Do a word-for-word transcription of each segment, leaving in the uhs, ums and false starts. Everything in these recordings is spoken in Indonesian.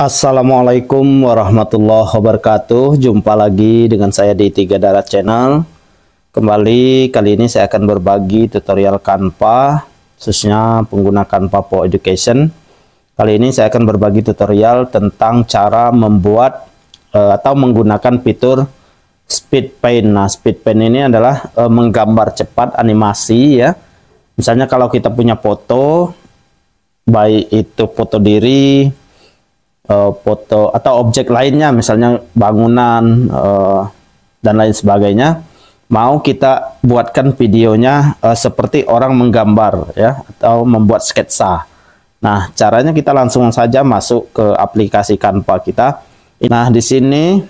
Assalamualaikum warahmatullahi wabarakatuh. Jumpa lagi dengan saya di Tiga Darat Channel. Kembali kali ini saya akan berbagi tutorial Canva, khususnya pengguna Canva for Education. Kali ini saya akan berbagi tutorial tentang cara membuat uh, atau menggunakan fitur Speed Paint. Nah, Speed Paint ini adalah uh, menggambar cepat animasi ya. Misalnya kalau kita punya foto, baik itu foto diri, foto atau objek lainnya, misalnya bangunan uh, dan lain sebagainya, mau kita buatkan videonya uh, seperti orang menggambar ya, atau membuat sketsa. Nah, caranya kita langsung saja masuk ke aplikasi Canva kita. Nah, di sini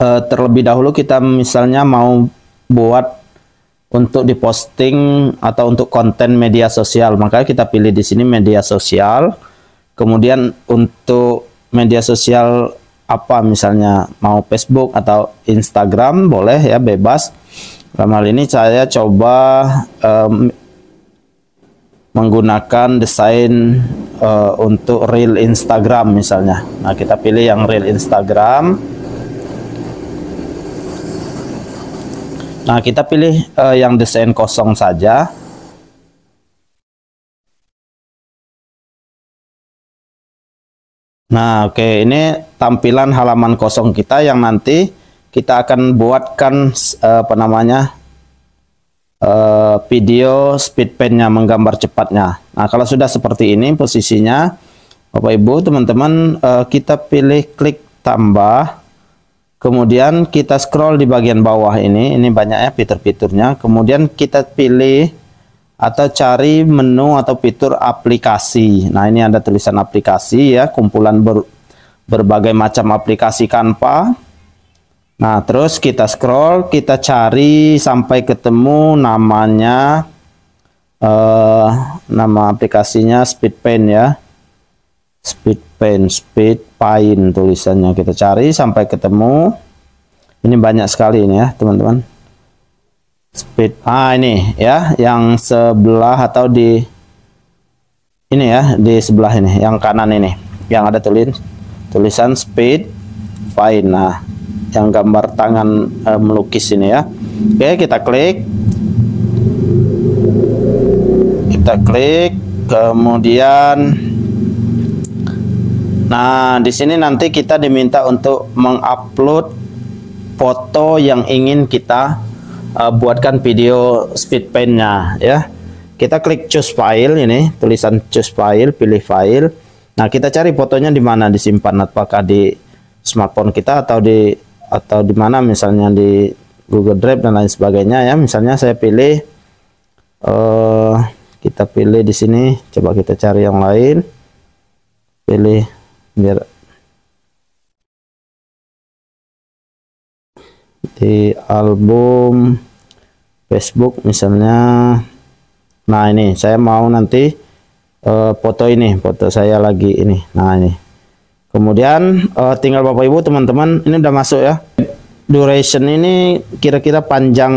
uh, terlebih dahulu kita misalnya mau buat untuk diposting atau untuk konten media sosial, maka kita pilih di sini media sosial. Kemudian untuk media sosial apa, misalnya mau Facebook atau Instagram, boleh ya, bebas. Dalam hal ini saya coba um, menggunakan desain uh, untuk reel Instagram misalnya. Nah, kita pilih yang reel Instagram. Nah, kita pilih uh, yang desain kosong saja. Nah, oke, okay. Ini tampilan halaman kosong kita yang nanti kita akan buatkan uh, apa namanya uh, video speed paint-nya, menggambar cepatnya. Nah, kalau sudah seperti ini posisinya, Bapak Ibu, teman-teman, uh, kita pilih klik tambah, kemudian kita scroll di bagian bawah ini, ini banyaknya fitur-fiturnya. Kemudian kita pilih atau cari menu atau fitur aplikasi. Nah, ini ada tulisan aplikasi ya, kumpulan ber, berbagai macam aplikasi Canva. Nah, terus kita scroll, kita cari sampai ketemu namanya, eh, nama aplikasinya Speed Paint ya, Speed Paint, Speed Paint tulisannya. Kita cari sampai ketemu. Ini banyak sekali ini ya, teman-teman. Speed, ah ini ya, yang sebelah atau di ini ya, di sebelah ini, yang kanan ini, yang ada tulis tulisan Speed Paint. Nah, yang gambar tangan e, melukis ini ya. Oke, kita klik, kita klik, kemudian, nah di sini nanti kita diminta untuk mengupload foto yang ingin kita Uh, buatkan video speed paint-nya ya. Kita klik choose file, ini tulisan choose file, pilih file. Nah, kita cari fotonya di mana disimpan, apakah di smartphone kita atau di atau di mana, misalnya di Google Drive dan lain sebagainya ya. Misalnya saya pilih uh, kita pilih di sini, coba kita cari yang lain. Pilih biar di album Facebook misalnya. Nah, ini saya mau nanti uh, foto ini, foto saya lagi ini. Nah, ini kemudian uh, tinggal Bapak Ibu, teman-teman, ini udah masuk ya. Duration ini kira-kira panjang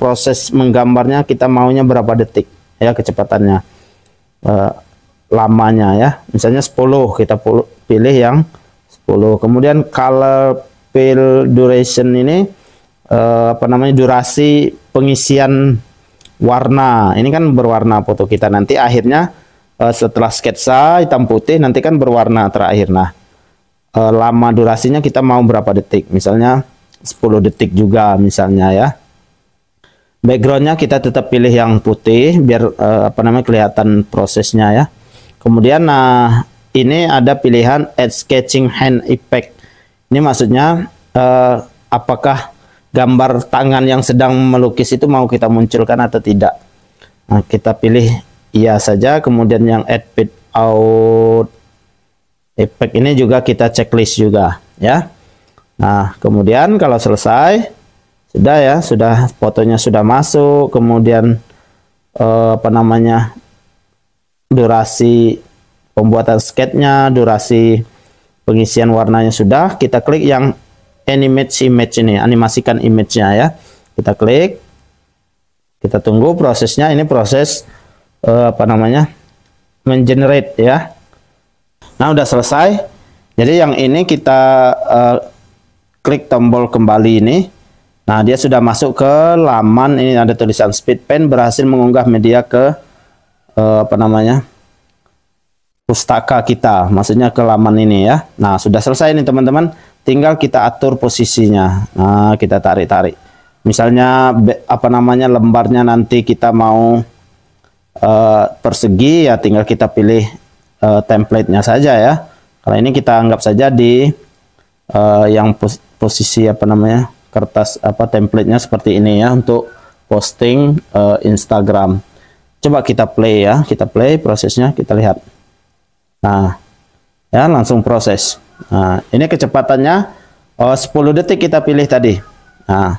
proses menggambarnya, kita maunya berapa detik ya, kecepatannya, uh, lamanya ya. Misalnya sepuluh, kita pilih yang sepuluh. Kemudian color duration ini eh, apa namanya, durasi pengisian warna. Ini kan berwarna foto kita nanti akhirnya eh, setelah sketsa hitam putih nanti kan berwarna terakhir. Nah, eh, lama durasinya kita mau berapa detik, misalnya sepuluh detik juga misalnya ya. Backgroundnya kita tetap pilih yang putih biar eh, apa namanya kelihatan prosesnya ya. Kemudian nah ini ada pilihan add sketching hand effect. Ini maksudnya eh, apakah gambar tangan yang sedang melukis itu mau kita munculkan atau tidak. Nah, kita pilih iya saja. Kemudian yang add out effect ini juga kita checklist juga ya. Nah, kemudian kalau selesai sudah ya, sudah fotonya sudah masuk. Kemudian eh, apa namanya durasi pembuatan sketchnya, durasi pengisian warnanya sudah. Kita klik yang animate image ini, animasikan image-nya ya. Kita klik, kita tunggu prosesnya. Ini proses eh, apa namanya, mengenerate ya. Nah, udah selesai. Jadi yang ini kita uh, klik tombol kembali ini. Nah, dia sudah masuk ke laman ini, ada tulisan Speed Paint berhasil mengunggah media ke uh, apa namanya? Pustaka kita, maksudnya ke laman ini ya. Nah, sudah selesai nih teman-teman, tinggal kita atur posisinya. Nah, kita tarik-tarik. Misalnya apa namanya lembarnya nanti kita mau uh, persegi ya, tinggal kita pilih uh, template-nya saja ya. Karena ini kita anggap saja di uh, yang pos posisi apa namanya kertas apa template-nya seperti ini ya untuk posting uh, Instagram. Coba kita play ya, kita play prosesnya, kita lihat. Nah, ya langsung proses. Nah, ini kecepatannya oh, sepuluh detik kita pilih tadi. Nah,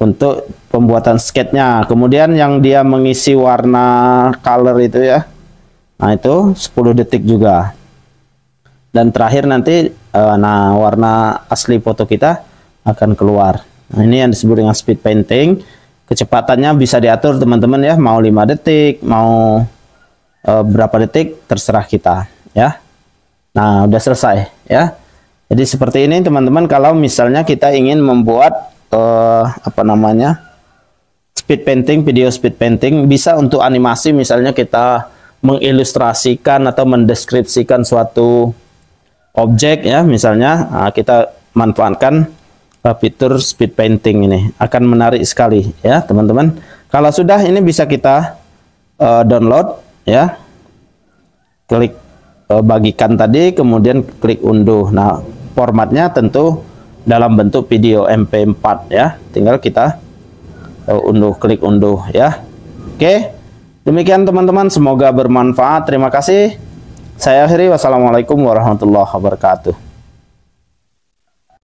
untuk pembuatan sketnya. Kemudian yang dia mengisi warna color itu ya. Nah, itu sepuluh detik juga. Dan terakhir nanti eh, nah warna asli foto kita akan keluar. Nah, ini yang disebut dengan speed painting. Kecepatannya bisa diatur teman-teman ya, mau lima detik, mau berapa detik terserah kita ya. Nah, udah selesai ya. Jadi seperti ini teman-teman, kalau misalnya kita ingin membuat uh, apa namanya speed painting, video speed painting, bisa untuk animasi, misalnya kita mengilustrasikan atau mendeskripsikan suatu objek ya, misalnya nah, kita manfaatkan uh, fitur speed painting ini akan menarik sekali ya teman-teman. Kalau sudah ini bisa kita uh, download ya, klik e, bagikan tadi, kemudian klik unduh. Nah, formatnya tentu dalam bentuk video M P empat ya, tinggal kita e, unduh, klik unduh ya. Oke, demikian teman-teman, semoga bermanfaat. Terima kasih, saya akhiri. Wassalamualaikum warahmatullahi wabarakatuh.